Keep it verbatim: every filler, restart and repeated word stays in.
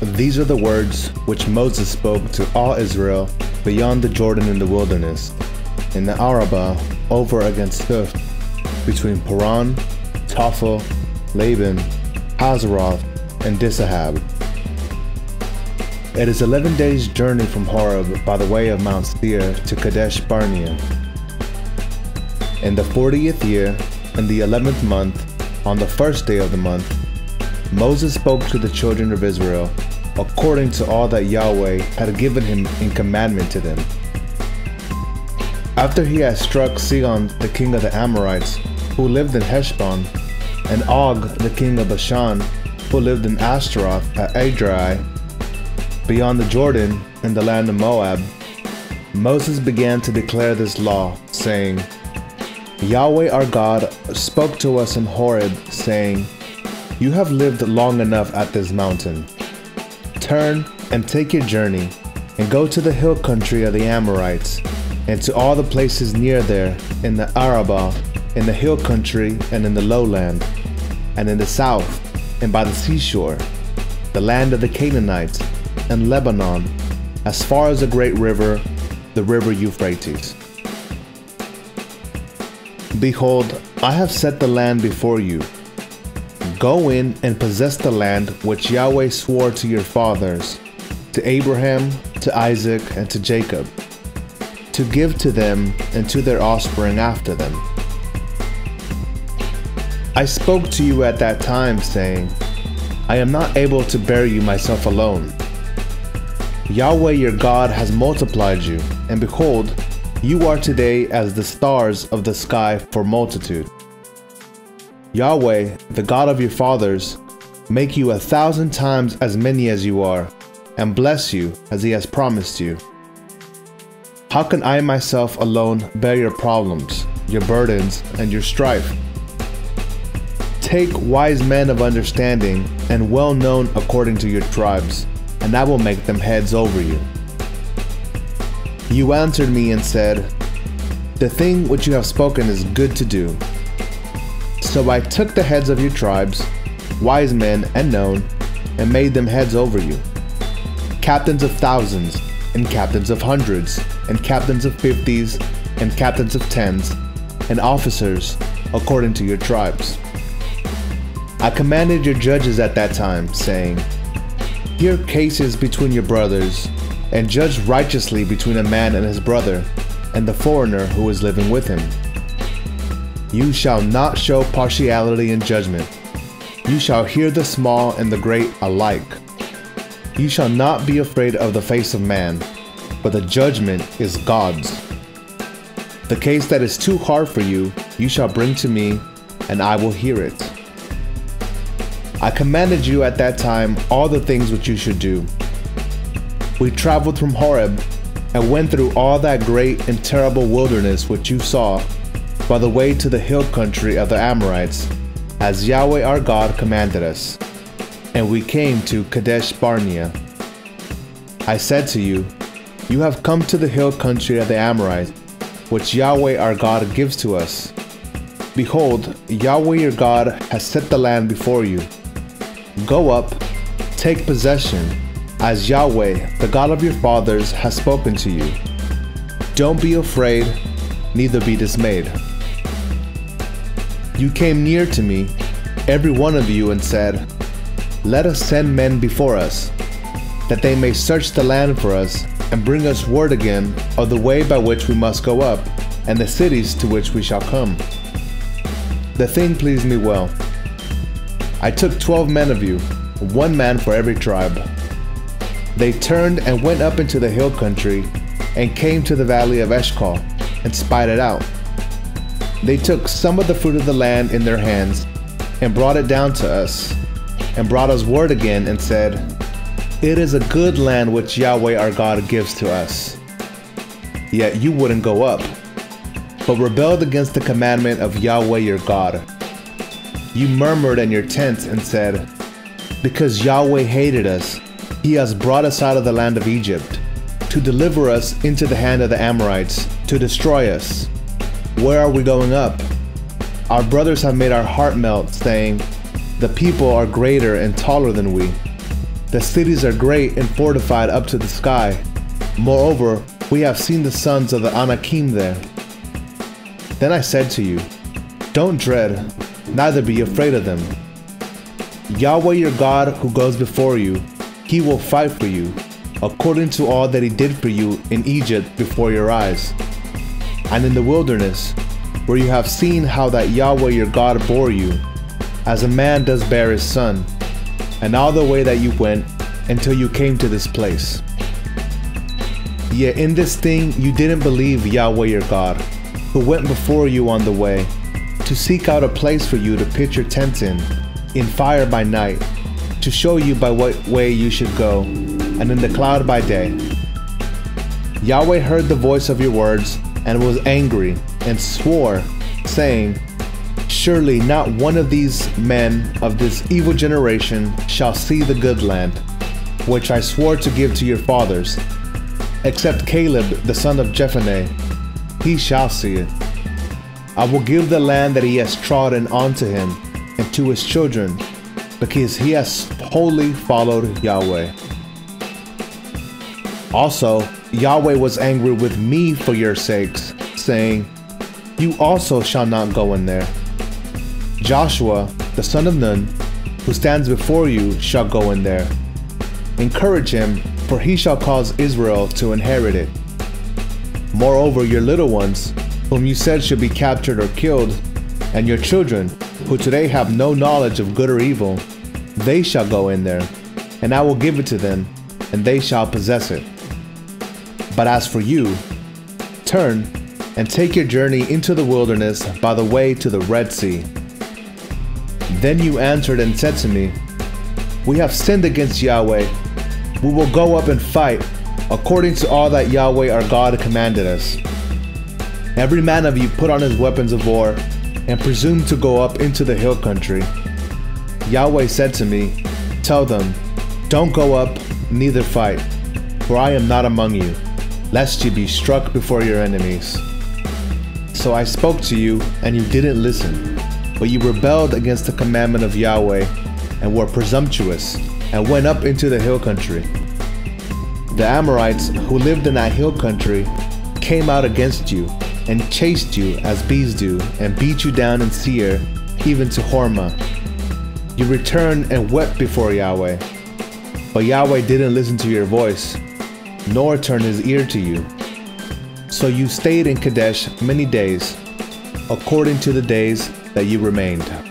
These are the words which Moses spoke to all Israel beyond the Jordan in the wilderness, in the Arabah over against Suf, between Paran, Tophel, Laban, Hazeroth, and Dizahab. It is eleven days' journey from Horeb by the way of Mount Seir to Kadesh Barnea. In the fortieth year, in the eleventh month, on the first day of the month, Moses spoke to the children of Israel, according to all that Yahweh had given him in commandment to them. After he had struck Sion, the king of the Amorites, who lived in Heshbon, and Og, the king of Bashan, who lived in Ashtaroth at Adrai, beyond the Jordan, in the land of Moab, Moses began to declare this law, saying, Yahweh our God spoke to us in Horeb, saying, You have lived long enough at this mountain. Turn and take your journey, and go to the hill country of the Amorites, and to all the places near there, in the Arabah, in the hill country, and in the lowland, and in the south, and by the seashore, the land of the Canaanites, and Lebanon, as far as the great river, the river Euphrates. Behold, I have set the land before you. Go in and possess the land which Yahweh swore to your fathers, to Abraham, to Isaac, and to Jacob, to give to them and to their offspring after them. I spoke to you at that time, saying, I am not able to bear you myself alone. Yahweh your God has multiplied you, and behold, you are today as the stars of the sky for multitude. Yahweh, the God of your fathers, make you a thousand times as many as you are, and bless you as he has promised you. How can I myself alone bear your problems, your burdens, and your strife? Take wise men of understanding and well known according to your tribes, and I will make them heads over you. You answered me and said, The thing which you have spoken is good to do. So I took the heads of your tribes, wise men and known, and made them heads over you, captains of thousands, and captains of hundreds, and captains of fifties, and captains of tens, and officers, according to your tribes. I commanded your judges at that time, saying, Hear cases between your brothers, and judge righteously between a man and his brother, and the foreigner who is living with him. You shall not show partiality in judgment. You shall hear the small and the great alike. You shall not be afraid of the face of man, but the judgment is God's. The case that is too hard for you, you shall bring to me, and I will hear it. I commanded you at that time all the things which you should do. We traveled from Horeb and went through all that great and terrible wilderness which you saw, by the way to the hill country of the Amorites, as Yahweh our God commanded us, and we came to Kadesh Barnea. I said to you, You have come to the hill country of the Amorites, which Yahweh our God gives to us. Behold, Yahweh your God has set the land before you. Go up, take possession, as Yahweh, the God of your fathers, has spoken to you. Don't be afraid, neither be dismayed. You came near to me, every one of you, and said, Let us send men before us, that they may search the land for us, and bring us word again of the way by which we must go up, and the cities to which we shall come. The thing pleased me well. I took twelve men of you, one man for every tribe. They turned and went up into the hill country, and came to the valley of Eshcol, and spied it out. They took some of the fruit of the land in their hands, and brought it down to us, and brought us word again, and said, It is a good land which Yahweh our God gives to us. Yet you wouldn't go up, but rebelled against the commandment of Yahweh your God. You murmured in your tents and said, Because Yahweh hated us, he has brought us out of the land of Egypt, to deliver us into the hand of the Amorites, to destroy us. Where are we going up? Our brothers have made our heart melt, saying, The people are greater and taller than we. The cities are great and fortified up to the sky. Moreover, we have seen the sons of the Anakim there. Then I said to you, don't dread, neither be afraid of them. Yahweh your God who goes before you, he will fight for you, according to all that he did for you in Egypt before your eyes, and in the wilderness, where you have seen how that Yahweh your God bore you, as a man does bear his son, and all the way that you went until you came to this place. Yet in this thing you didn't believe Yahweh your God, who went before you on the way, to seek out a place for you to pitch your tents in, in fire by night, to show you by what way you should go, and in the cloud by day. Yahweh heard the voice of your words, and was angry, and swore, saying, surely not one of these men of this evil generation shall see the good land, which I swore to give to your fathers, except Caleb the son of Jephunneh, he shall see it. I will give the land that he has trodden unto him, and to his children, because he has wholly followed Yahweh. Also Yahweh was angry with me for your sakes, saying, you also shall not go in there. Joshua, the son of Nun, who stands before you, shall go in there. Encourage him, for he shall cause Israel to inherit it. Moreover, your little ones, whom you said should be captured or killed, and your children, who today have no knowledge of good or evil, they shall go in there, and I will give it to them, and they shall possess it. But as for you, turn and take your journey into the wilderness by the way to the Red Sea. Then you answered and said to me, we have sinned against Yahweh. We will go up and fight, according to all that Yahweh our God commanded us. Every man of you put on his weapons of war, and presumed to go up into the hill country. Yahweh said to me, tell them, don't go up, neither fight, for I am not among you, lest you be struck before your enemies. So I spoke to you, and you didn't listen, but you rebelled against the commandment of Yahweh, and were presumptuous, and went up into the hill country. The Amorites, who lived in that hill country, came out against you, and chased you as bees do, and beat you down in Seir, even to Hormah. You returned and wept before Yahweh, but Yahweh didn't listen to your voice, nor turn his ear to you. So you stayed in Kadesh many days, according to the days that you remained.